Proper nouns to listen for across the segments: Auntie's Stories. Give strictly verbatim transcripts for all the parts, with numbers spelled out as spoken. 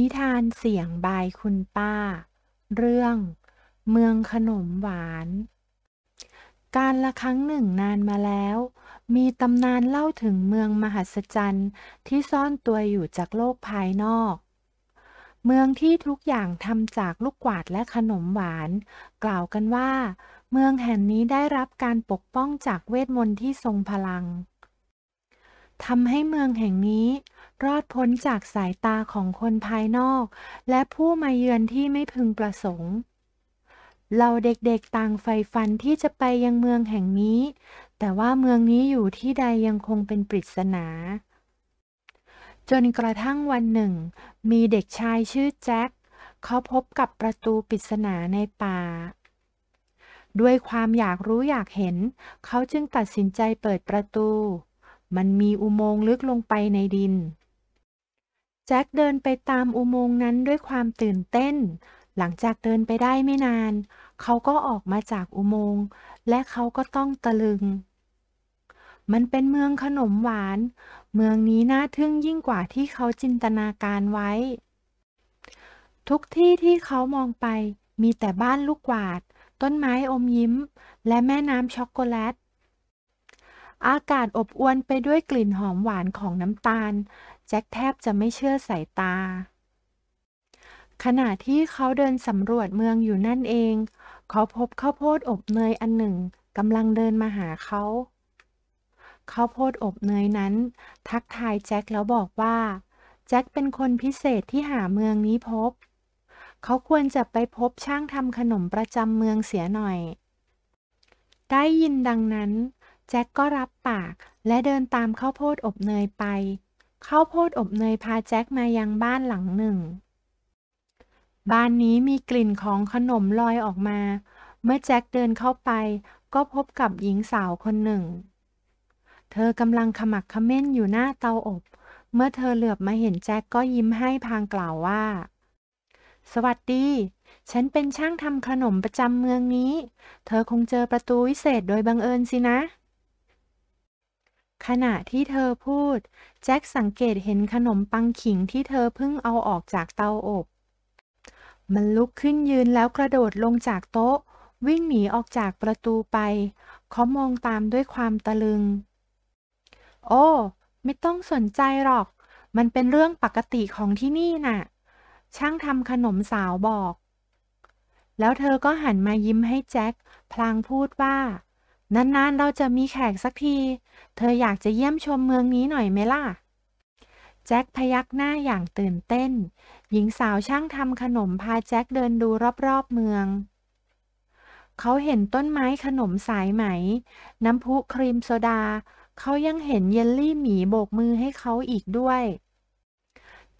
นิทานเสียงบายคุณป้าเรื่องเมืองขนมหวานการละครั้งหนึ่งนานมาแล้วมีตำนานเล่าถึงเมืองมหัศจรรย์ที่ซ่อนตัวอยู่จากโลกภายนอกเมืองที่ทุกอย่างทำจากลูกกวาดและขนมหวานกล่าวกันว่าเมืองแห่งนี้ได้รับการปกป้องจากเวทมนต์ที่ทรงพลังทำให้เมืองแห่งนี้รอดพ้นจากสายตาของคนภายนอกและผู้มาเยือนที่ไม่พึงประสงค์เหล่าเด็กๆต่างใฝ่ฝันที่จะไปยังเมืองแห่งนี้แต่ว่าเมืองนี้อยู่ที่ใดยังคงเป็นปริศนาจนกระทั่งวันหนึ่งมีเด็กชายชื่อแจ็คเขาพบกับประตูปริศนาในป่าด้วยความอยากรู้อยากเห็นเขาจึงตัดสินใจเปิดประตูมันมีอุโมงค์ลึกลงไปในดินแจ็คเดินไปตามอุโมงค์นั้นด้วยความตื่นเต้นหลังจากเดินไปได้ไม่นานเขาก็ออกมาจากอุโมงค์และเขาก็ต้องตะลึงมันเป็นเมืองขนมหวานเมืองนี้น่าทึ่งยิ่งกว่าที่เขาจินตนาการไว้ทุกที่ที่เขามองไปมีแต่บ้านลูกกวาดต้นไม้อมยิ้มและแม่น้ำช็อกโกแลตอากาศอบอวลไปด้วยกลิ่นหอมหวานของน้ำตาลแจ็คแทบจะไม่เชื่อสายตาขณะที่เขาเดินสำรวจเมืองอยู่นั่นเองเขาพบข้าวโพดอบเนยอันหนึ่งกำลังเดินมาหาเขาข้าวโพดอบเนยนั้นทักทายแจ็คแล้วบอกว่าแจ็คเป็นคนพิเศษที่หาเมืองนี้พบเขาควรจะไปพบช่างทำขนมประจำเมืองเสียหน่อยได้ยินดังนั้นแจ็คก็รับปากและเดินตามข้าวโพดอบเนยไปข้าวโพดอบเนยพาแจ็คมายังบ้านหลังหนึ่งบ้านนี้มีกลิ่นของขนมลอยออกมาเมื่อแจ็คเดินเข้าไปก็พบกับหญิงสาวคนหนึ่งเธอกำลังขมักเขม้นอยู่หน้าเตาอบเมื่อเธอเหลือบมาเห็นแจ็คก็ยิ้มให้พลางกล่าวว่าสวัสดีฉันเป็นช่างทำขนมประจำเมืองนี้เธอคงเจอประตูวิเศษโดยบังเอิญสินะขณะที่เธอพูดแจ็คสังเกตเห็นขนมปังขิงที่เธอเพิ่งเอาออกจากเตาอบมันลุกขึ้นยืนแล้วกระโดดลงจากโต๊ะวิ่งหนีออกจากประตูไปเขามองตามด้วยความตะลึงโอ้ไม่ต้องสนใจหรอกมันเป็นเรื่องปกติของที่นี่น่ะช่างทำขนมสาวบอกแล้วเธอก็หันมายิ้มให้แจ็คพลางพูดว่านานๆเราจะมีแขกสักทีเธออยากจะเยี่ยมชมเมืองนี้หน่อยไหมล่ะแจ็คพยักหน้าอย่างตื่นเต้นหญิงสาวช่างทำขนมพาแจ็คเดินดูรอบๆเมืองเขาเห็นต้นไม้ขนมสายไหมน้ำพุครีมโซดาเขายังเห็นเยลลี่หมีโบกมือให้เขาอีกด้วย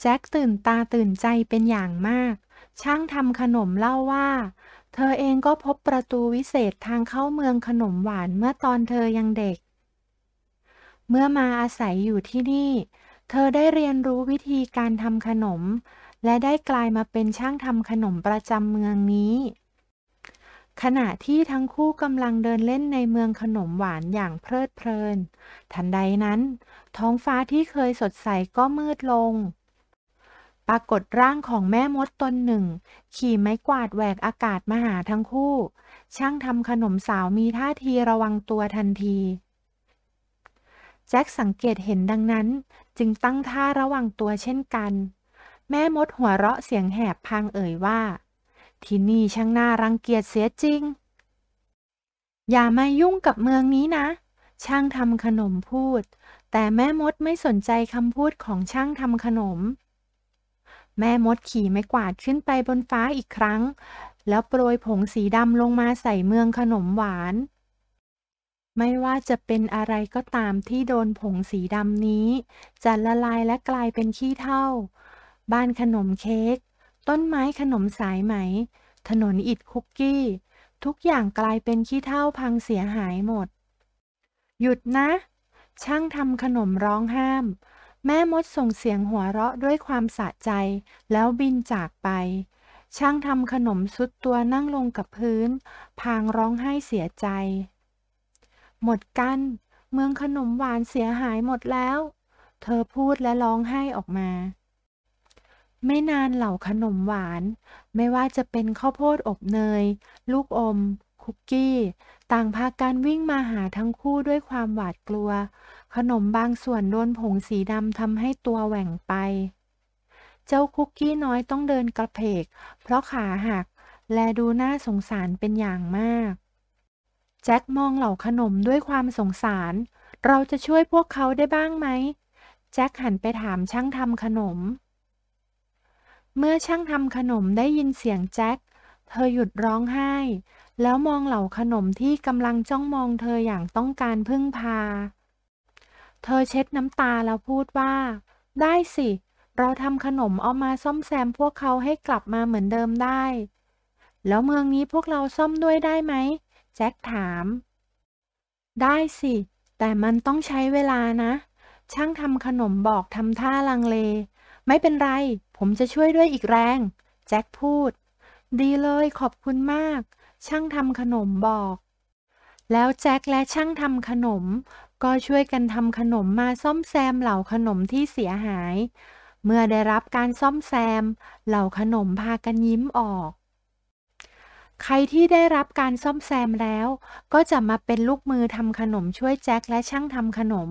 แจ็คตื่นตาตื่นใจเป็นอย่างมากช่างทำขนมเล่าว่าเธอเองก็พบประตูวิเศษทางเข้าเมืองขนมหวานเมื่อตอนเธอยังเด็กเมื่อมาอาศัยอยู่ที่นี่เธอได้เรียนรู้วิธีการทำขนมและได้กลายมาเป็นช่างทำขนมประจำเมืองนี้ขณะที่ทั้งคู่กำลังเดินเล่นในเมืองขนมหวานอย่างเพลิดเพลินทันใดนั้นท้องฟ้าที่เคยสดใสก็มืดลงปรากฏร่างของแม่มดตนหนึ่งขี่ไม้กวาดแหวกอากาศมาหาทั้งคู่ช่างทำขนมสาวมีท่าทีระวังตัวทันทีแจ็คสังเกตเห็นดังนั้นจึงตั้งท่าระวังตัวเช่นกันแม่มดหัวเราะเสียงแหบพางเอ่ยว่าที่นี่ช่างน่ารังเกียจเสียจริงอย่ามายุ่งกับเมืองนี้นะช่างทำขนมพูดแต่แม่มดไม่สนใจคำพูดของช่างทำขนมแม่มดขี่ไม้กวาดขึ้นไปบนฟ้าอีกครั้งแล้วโปรยผงสีดำลงมาใส่เมืองขนมหวานไม่ว่าจะเป็นอะไรก็ตามที่โดนผงสีดำนี้จะละลายและกลายเป็นขี้เถ้าบ้านขนมเค้กต้นไม้ขนมสายไหมถนนอิฐคุกกี้ทุกอย่างกลายเป็นขี้เถ้าพังเสียหายหมดหยุดนะช่างทำขนมร้องห้ามแม่มดส่งเสียงหัวเราะด้วยความสะใจแล้วบินจากไปช่างทำขนมสุดตัวนั่งลงกับพื้นพางร้องไห้เสียใจหมดกันเมืองขนมหวานเสียหายหมดแล้วเธอพูดและร้องไห้ออกมา ไม่นานเหล่าขนมหวานไม่ว่าจะเป็นข้าวโพดอบเนย ลูกอม คุกกี้ ต่างพากันวิ่งมาหาทั้งคู่ด้วยความหวาดกลัว ขนมบางส่วนโดนผงสีดำทำให้ตัวแหว่งไป เจ้าคุกกี้น้อยต้องเดินกระเพกเพราะขาหักและดูน่าสงสารเป็นอย่างมาก แจ็คมองเหล่าขนมด้วยความสงสาร เราจะช่วยพวกเขาได้บ้างไหม แจ็คหันไปถามช่างทำขนมเมื่อช่างทำขนมได้ยินเสียงแจ็คเธอหยุดร้องไห้แล้วมองเหล่าขนมที่กำลังจ้องมองเธออย่างต้องการพึ่งพาเธอเช็ดน้ำตาแล้วพูดว่าได้สิเราทำขนมเอามาซ่อมแซมพวกเขาให้กลับมาเหมือนเดิมได้แล้วเมืองนี้พวกเราซ่อมด้วยได้ไหมแจ็คถามได้สิแต่มันต้องใช้เวลานะช่างทำขนมบอกทำท่าลังเลไม่เป็นไรผมจะช่วยด้วยอีกแรงแจ็คพูดดีเลยขอบคุณมากช่างทำขนมบอกแล้วแจ็คและช่างทำขนมก็ช่วยกันทำขนมมาซ่อมแซมเหล่าขนมที่เสียหายเมื่อได้รับการซ่อมแซมเหล่าขนมพากันยิ้มออกใครที่ได้รับการซ่อมแซมแล้วก็จะมาเป็นลูกมือทำขนมช่วยแจ็คและช่างทำขนม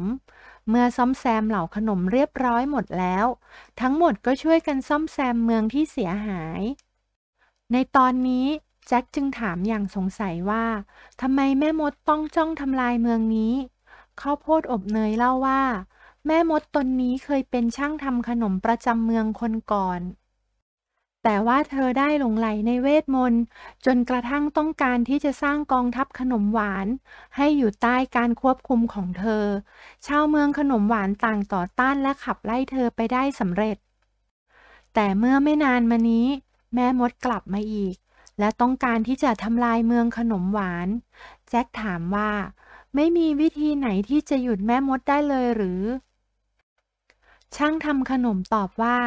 เมื่อซ่อมแซมเหล่าขนมเรียบร้อยหมดแล้วทั้งหมดก็ช่วยกันซ่อมแซมเมืองที่เสียหายในตอนนี้แจ็คจึงถามอย่างสงสัยว่าทำไมแม่มดต้องจ้องทำลายเมืองนี้ข้าวโพดอบเนยเล่าว่าแม่มดตนนี้เคยเป็นช่างทำขนมประจำเมืองคนก่อนแต่ว่าเธอได้หลงไหลในเวทมนต์จนกระทั่งต้องการที่จะสร้างกองทัพขนมหวานให้อยู่ใต้การควบคุมของเธอชาวเมืองขนมหวานต่างต่อต้านและขับไล่เธอไปได้สำเร็จแต่เมื่อไม่นานมานี้แม่มดกลับมาอีกและต้องการที่จะทำลายเมืองขนมหวานแจ็คถามว่าไม่มีวิธีไหนที่จะหยุดแม่มดได้เลยหรือช่างทำขนมตอบว่า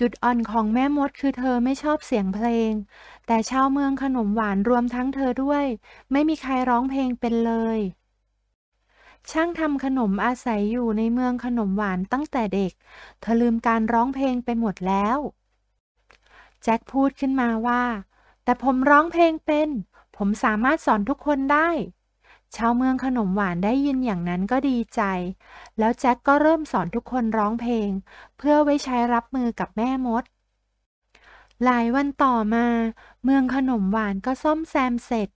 จุดอ่อนของแม่มดคือเธอไม่ชอบเสียงเพลงแต่ชาวเมืองขนมหวานรวมทั้งเธอด้วยไม่มีใครร้องเพลงเป็นเลยช่างทำขนมอาศัยอยู่ในเมืองขนมหวานตั้งแต่เด็กเธอลืมการร้องเพลงไปหมดแล้วแจ็คพูดขึ้นมาว่าแต่ผมร้องเพลงเป็นผมสามารถสอนทุกคนได้ชาวเมืองขนมหวานได้ยินอย่างนั้นก็ดีใจแล้วแจ็คก็เริ่มสอนทุกคนร้องเพลงเพื่อไว้ใช้รับมือกับแม่มดหลายวันต่อมาเมืองขนมหวานก็ซ่อมแซมเสร็จ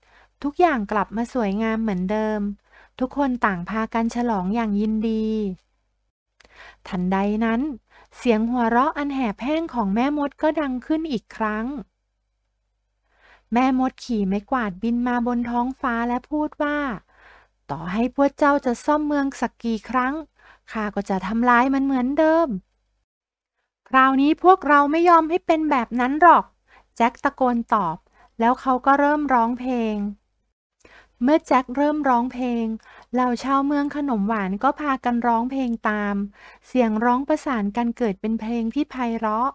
ทุกอย่างกลับมาสวยงามเหมือนเดิมทุกคนต่างพากันฉลองอย่างยินดีทันใดนั้นเสียงหัวเราะอันแหบแห้งของแม่มดก็ดังขึ้นอีกครั้งแม่มดขี่ไม้กวาดบินมาบนท้องฟ้าและพูดว่าต่อให้พวกเจ้าจะซ่อมเมืองสักกี่ครั้งข้าก็จะทำลายมันเหมือนเดิมคราวนี้พวกเราไม่ยอมให้เป็นแบบนั้นหรอกแจ็คตะโกนตอบแล้วเขาก็เริ่มร้องเพลงเมื่อแจ็คเริ่มร้องเพลงเหล่าชาวเมืองขนมหวานก็พากันร้องเพลงตามเสียงร้องประสานกันเกิดเป็นเพลงที่ไพเราะ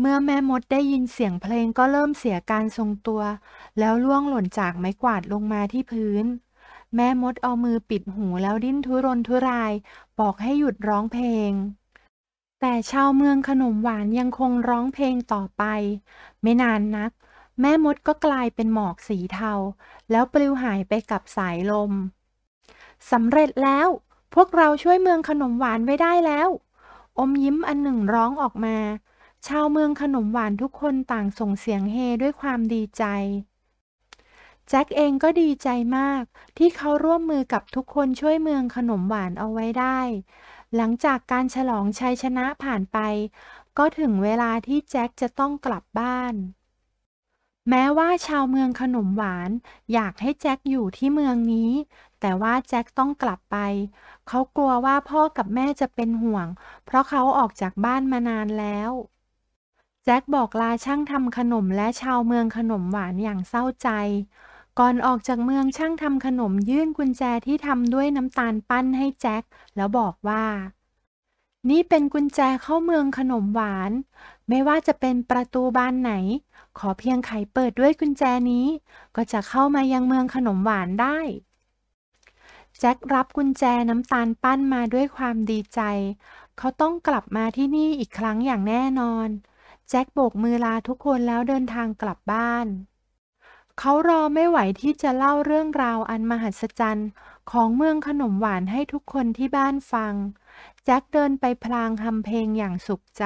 เมื่อแม่มดได้ยินเสียงเพลงก็เริ่มเสียการทรงตัวแล้วล่วงหล่นจากไม้กวาดลงมาที่พื้นแม่มดเอามือปิดหูแล้วดิ้นทุรนทุรายบอกให้หยุดร้องเพลงแต่ชาวเมืองขนมหวานยังคงร้องเพลงต่อไปไม่นานนักแม่มดก็กลายเป็นหมอกสีเทาแล้วปลิวหายไปกับสายลมสำเร็จแล้วพวกเราช่วยเมืองขนมหวานไว้ได้แล้วอมยิ้มอันหนึ่งร้องออกมาชาวเมืองขนมหวานทุกคนต่างส่งเสียงเฮด้วยความดีใจแจ็คเองก็ดีใจมากที่เขาร่วมมือกับทุกคนช่วยเมืองขนมหวานเอาไว้ได้หลังจากการฉลองชัยชนะผ่านไปก็ถึงเวลาที่แจ็คจะต้องกลับบ้านแม้ว่าชาวเมืองขนมหวานอยากให้แจ็คอยู่ที่เมืองนี้แต่ว่าแจ็คต้องกลับไปเขากลัวว่าพ่อกับแม่จะเป็นห่วงเพราะเขาออกจากบ้านมานานแล้วแจ็คบอกลาช่างทำขนมและชาวเมืองขนมหวานอย่างเศร้าใจก่อนออกจากเมืองช่างทำขนมยื่นกุญแจที่ทำด้วยน้ำตาลปั้นให้แจ็คแล้วบอกว่านี่เป็นกุญแจเข้าเมืองขนมหวานไม่ว่าจะเป็นประตูบานไหนขอเพียงไขเปิดด้วยกุญแจนี้ก็จะเข้ามายังเมืองขนมหวานได้แจ็ครับกุญแจน้ำตาลปั้นมาด้วยความดีใจ เขาต้องกลับมาที่นี่อีกครั้งอย่างแน่นอนแจ็คโบกมือลาทุกคนแล้วเดินทางกลับบ้านเขารอไม่ไหวที่จะเล่าเรื่องราวอันมหัศจรรย์ของเมืองขนมหวานให้ทุกคนที่บ้านฟังแจ็คเดินไปพลางทำเพลงอย่างสุขใจ